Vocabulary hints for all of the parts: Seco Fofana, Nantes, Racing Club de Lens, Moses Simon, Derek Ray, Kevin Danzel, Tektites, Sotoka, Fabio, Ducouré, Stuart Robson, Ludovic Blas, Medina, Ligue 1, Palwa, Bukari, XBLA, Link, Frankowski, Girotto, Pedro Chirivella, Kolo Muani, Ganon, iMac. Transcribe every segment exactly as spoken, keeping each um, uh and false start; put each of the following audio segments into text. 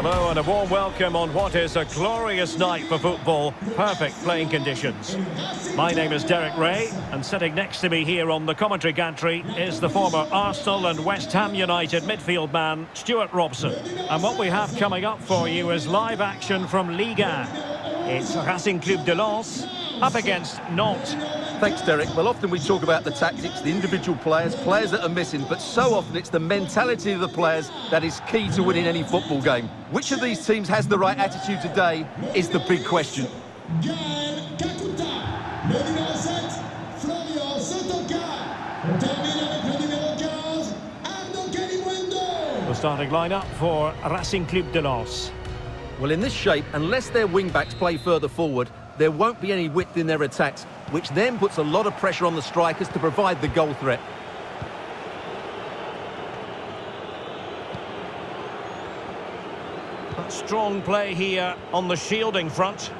Hello and a warm welcome on what is a glorious night for football. Perfect playing conditions. My name is Derek Ray, and sitting next to me here on the commentary gantry is the former Arsenal and West Ham United midfield man, Stuart Robson. And what we have coming up for you is live action from Ligue one. It's Racing Club de Lens up against Nantes. Thanks, Derek. Well, often we talk about the tactics, the individual players, players that are missing, but so often it's the mentality of the players that is key to winning any football game. Which of these teams has the right attitude today is the big question. The starting lineup for Racing Club de Lens. Well, in this shape, unless their wing-backs play further forward, there won't be any width in their attacks, which then puts a lot of pressure on the strikers to provide the goal threat. That strong play here on the shielding front.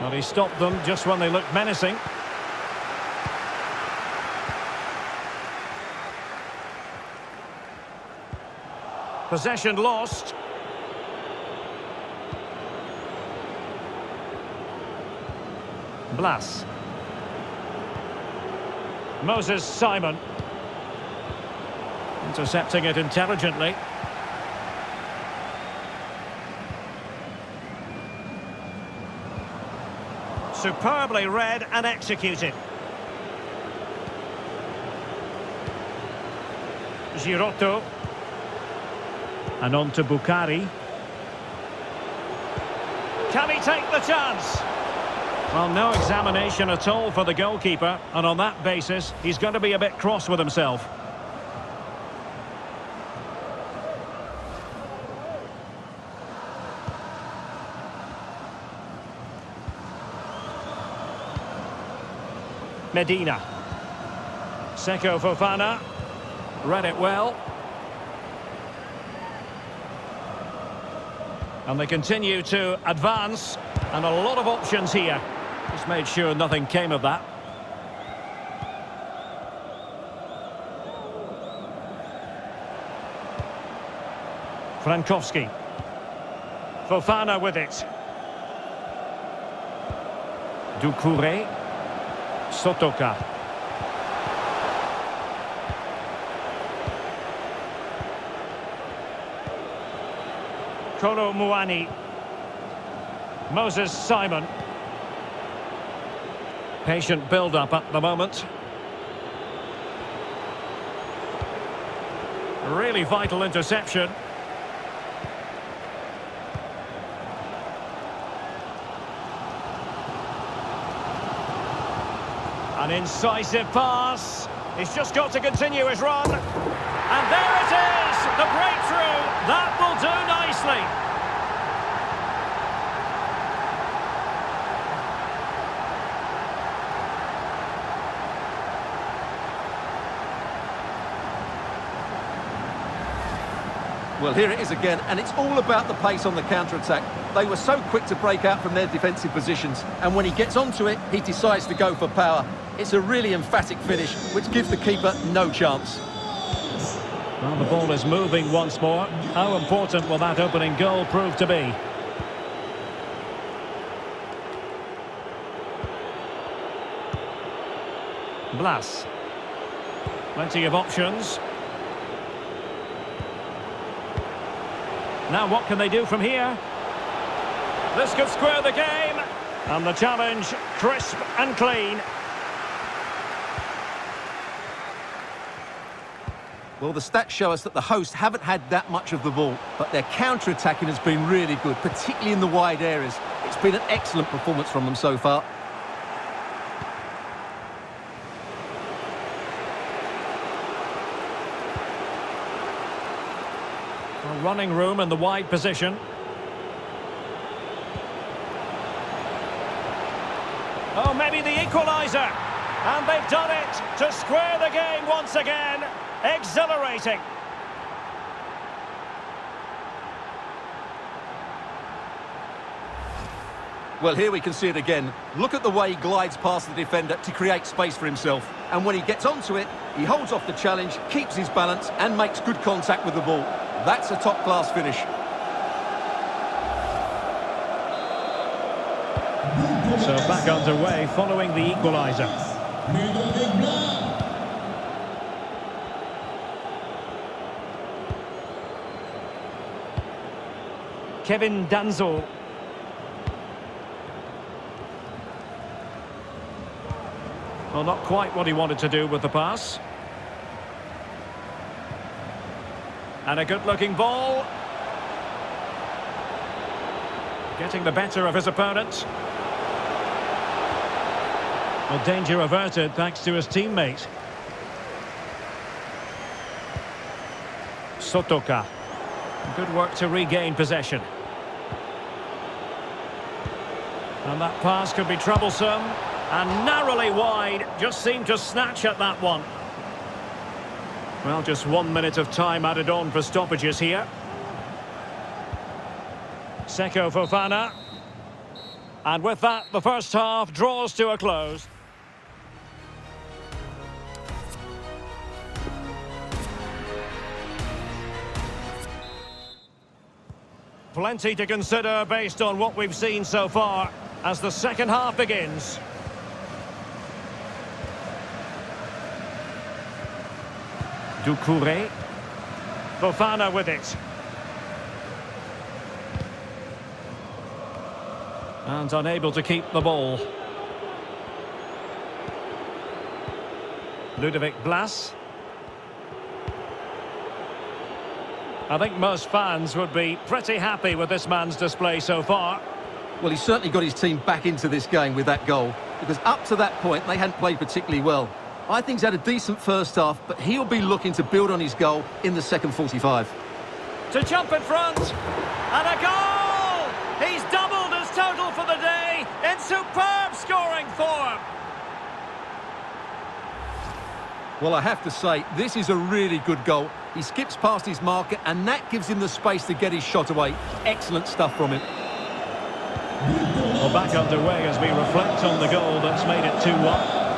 Well, he stopped them just when they looked menacing. Possession lost. Blas. Moses Simon. Intercepting it intelligently. Superbly read and executed. Girotto. And on to Bukari. Can he take the chance? Well, no examination at all for the goalkeeper, and on that basis, he's going to be a bit cross with himself. Medina. Seco Fofana. Read it well. And they continue to advance, and a lot of options here. Just made sure nothing came of that. Frankowski. Fofana with it. Ducouré. Sotoka. Kolo Muani. Moses Simon. Patient build-up at the moment. Really vital interception. An incisive pass. He's just got to continue his run. And there it is! The breakthrough! That will do nicely! Well, here it is again, and it's all about the pace on the counter-attack. They were so quick to break out from their defensive positions, and when he gets onto it, he decides to go for power. It's a really emphatic finish, which gives the keeper no chance. Well, the ball is moving once more. How important will that opening goal prove to be? Blas. Plenty of options. Now what can they do from here? This could square the game. And the challenge, crisp and clean. Well, the stats show us that the hosts haven't had that much of the ball, but their counter-attacking has been really good, particularly in the wide areas. It's been an excellent performance from them so far. Running room in the wide position. Oh, maybe the equaliser. And they've done it to square the game once again. Exhilarating. Well, here we can see it again. Look at the way he glides past the defender to create space for himself. And when he gets onto it, he holds off the challenge, keeps his balance, and makes good contact with the ball. That's a top-class finish. So back underway following the equaliser. Kevin Danzel. Well, not quite what he wanted to do with the pass. And a good-looking ball. Getting the better of his opponent. Well, danger averted thanks to his teammate. Sotoka. Good work to regain possession. And that pass could be troublesome. And narrowly wide, just seemed to snatch at that one. Well, just one minute of time added on for stoppages here. Seco Fofana. And with that, the first half draws to a close. Plenty to consider based on what we've seen so far as the second half begins. Ducouré. Fofana with it. And unable to keep the ball. Ludovic Blas. I think most fans would be pretty happy with this man's display so far. Well, he certainly got his team back into this game with that goal, because up to that point, they hadn't played particularly well. I think he's had a decent first half, but he'll be looking to build on his goal in the second forty-five. To jump in front, and a goal! He's doubled his total for the day in superb scoring form. Well, I have to say, this is a really good goal. He skips past his marker, and that gives him the space to get his shot away. Excellent stuff from him. Well, back underway as we reflect on the goal that's made it two one.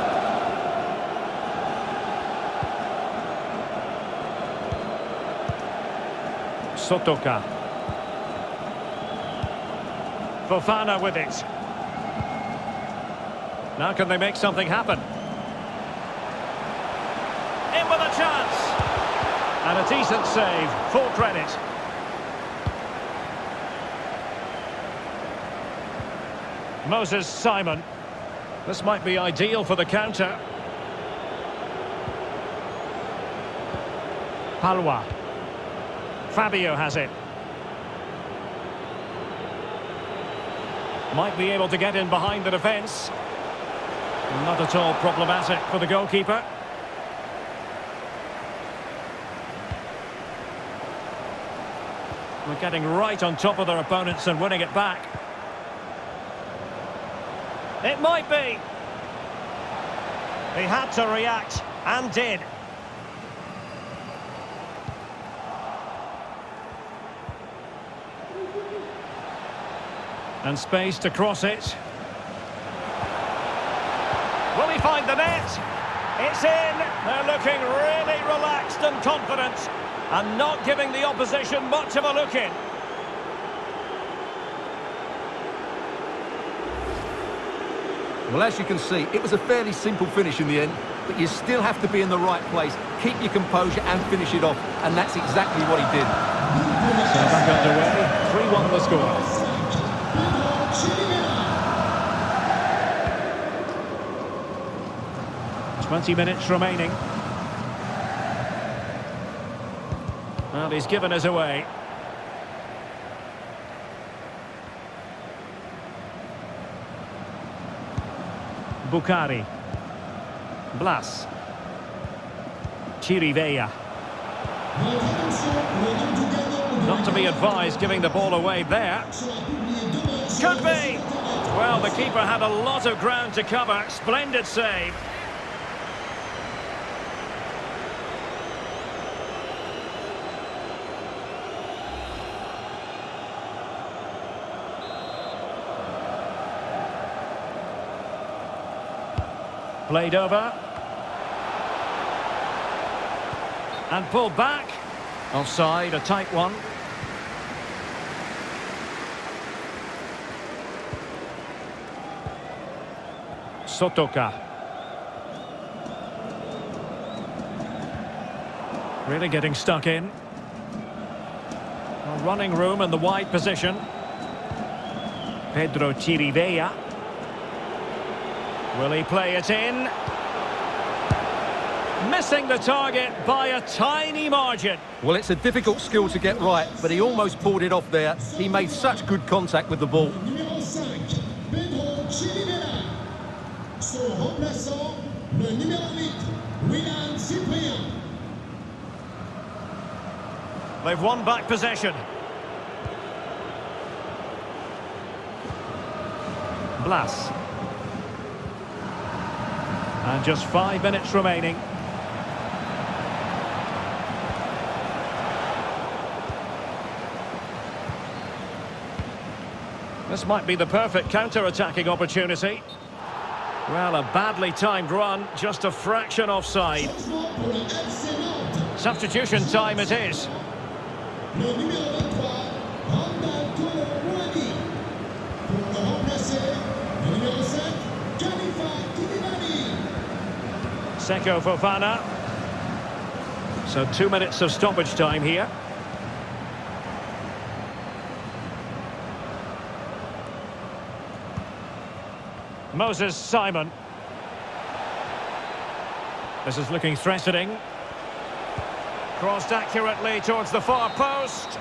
Sotoka. Fofana with it. Now can they make something happen? In with a chance. And a decent save. Full credit. Moses Simon. This might be ideal for the counter. Palwa. Fabio has it. Might be able to get in behind the defence. Not at all problematic for the goalkeeper. We're getting right on top of their opponents and winning it back. It might be. He had to react and did. And space to cross it. Will he find the net? It's in. They're looking really relaxed and confident, and not giving the opposition much of a look in. Well, as you can see, it was a fairly simple finish in the end, but you still have to be in the right place, keep your composure and finish it off, and that's exactly what he did. So back underway, three one the score. twenty minutes remaining. Well, he's given us away. Bukari. Blas. Chirivella. Not to be advised giving the ball away there. Could be! Well, the keeper had a lot of ground to cover. Splendid save. Played over. And pulled back. Offside, a tight one. Sotoka. Really getting stuck in. A running room in the wide position. Pedro Chirivella. Will he play it in? Missing the target by a tiny margin. Well, it's a difficult skill to get right, but he almost pulled it off there. He made such good contact with the ball. They've won back possession. Blas. And just five minutes remaining. This might be the perfect counter-attacking opportunity. Well, a badly timed run, just a fraction offside. Substitution time it is. Seco Fofana. So two minutes of stoppage time here. Moses Simon. This is looking threatening. Crossed accurately towards the far post.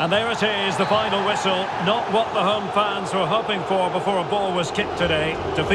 And there it is, the final whistle. Not what the home fans were hoping for before a ball was kicked today. Defeat.